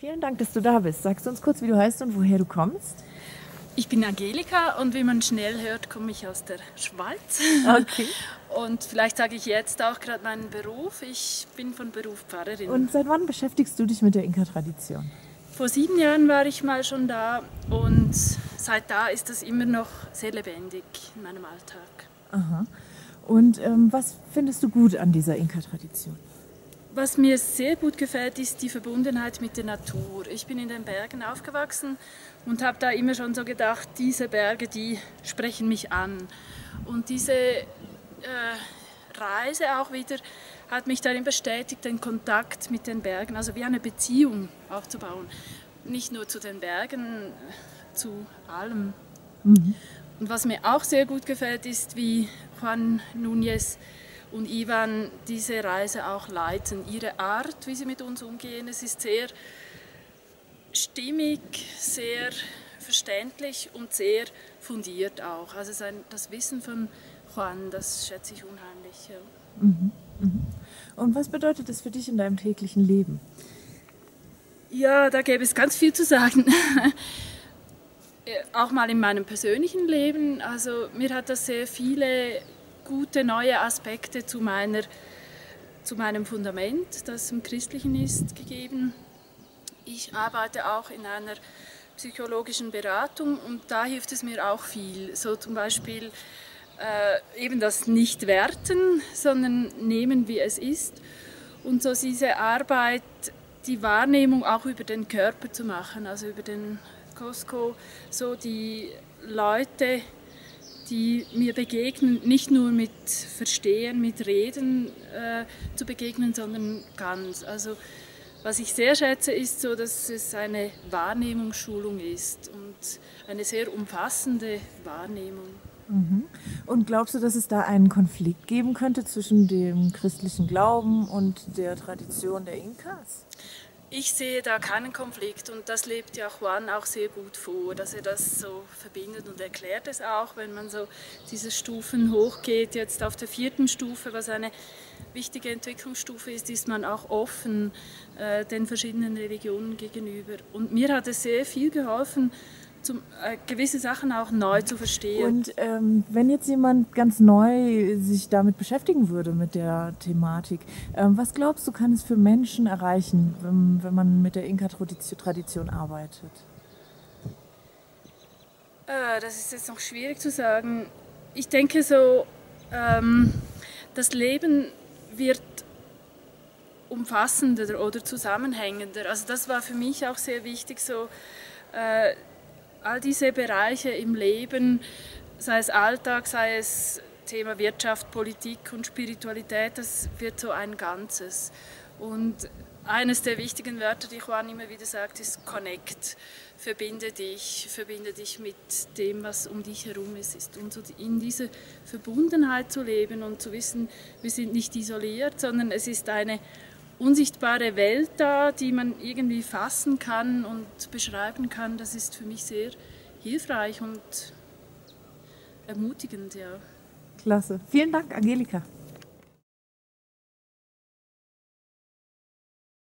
Vielen Dank, dass du da bist. Sagst du uns kurz, wie du heißt und woher du kommst? Ich bin Angelika und wie man schnell hört, komme ich aus der Schweiz. Okay. Und vielleicht sage ich jetzt auch gerade meinen Beruf. Ich bin von Beruf Pfarrerin. Und seit wann beschäftigst du dich mit der Inka-Tradition? Vor 7 Jahren war ich mal schon da und seit da ist das immer noch sehr lebendig in meinem Alltag. Aha. Und was findest du gut an dieser Inka-Tradition? Was mir sehr gut gefällt, ist die Verbundenheit mit der Natur. Ich bin in den Bergen aufgewachsen und habe da immer schon so gedacht, diese Berge, die sprechen mich an. Und diese Reise auch wieder hat mich darin bestätigt, den Kontakt mit den Bergen, also wie eine Beziehung aufzubauen. Nicht nur zu den Bergen, zu allem. Mhm. Und was mir auch sehr gut gefällt, ist, wie Juan Núñez und Ivan diese Reise auch leiten, ihre Art, wie sie mit uns umgehen. Es ist sehr stimmig, sehr verständlich und sehr fundiert auch. Also das Wissen von Juan, das schätze ich unheimlich. Ja. Mhm, mhm. Und was bedeutet das für dich in deinem täglichen Leben? Ja, da gäbe es ganz viel zu sagen. Auch mal in meinem persönlichen Leben. Also mir hat das sehr viele gute neue Aspekte zu meinem Fundament, das im Christlichen ist, gegeben. Ich arbeite auch in einer psychologischen Beratung und da hilft es mir auch viel. So zum Beispiel eben das Nicht-Werten, sondern nehmen, wie es ist. Und so diese Arbeit, die Wahrnehmung auch über den Körper zu machen, also über den Cusco, so die Leute, die mir begegnen, nicht nur mit Verstehen, mit Reden zu begegnen, sondern ganz. Also was ich sehr schätze, ist so, dass es eine Wahrnehmungsschulung ist und eine sehr umfassende Wahrnehmung. Mhm. Und glaubst du, dass es da einen Konflikt geben könnte zwischen dem christlichen Glauben und der Tradition der Inkas? Ich sehe da keinen Konflikt und das lebt ja Juan auch sehr gut vor, dass er das so verbindet und erklärt es auch, wenn man so diese Stufen hochgeht, jetzt auf der 4. Stufe, was eine wichtige Entwicklungsstufe ist, ist man auch offen den verschiedenen Religionen gegenüber. Und mir hat es sehr viel geholfen, gewisse Sachen auch neu zu verstehen. Und wenn jetzt jemand ganz neu sich damit beschäftigen würde, mit der Thematik, was glaubst du, kann es für Menschen erreichen, wenn man mit der Inka-Tradition arbeitet? Das ist jetzt noch schwierig zu sagen. Ich denke so, das Leben wird umfassender oder zusammenhängender. Also das war für mich auch sehr wichtig, so all diese Bereiche im Leben, sei es Alltag, sei es Thema Wirtschaft, Politik und Spiritualität, das wird so ein Ganzes. Und eines der wichtigen Wörter, die Juan immer wieder sagt, ist Connect. Verbinde dich mit dem, was um dich herum ist. Und so in dieser Verbundenheit zu leben und zu wissen, wir sind nicht isoliert, sondern es ist eine unsichtbare Welt da, die man irgendwie fassen kann und beschreiben kann, das ist für mich sehr hilfreich und ermutigend, ja. Klasse. Vielen Dank, Angelika.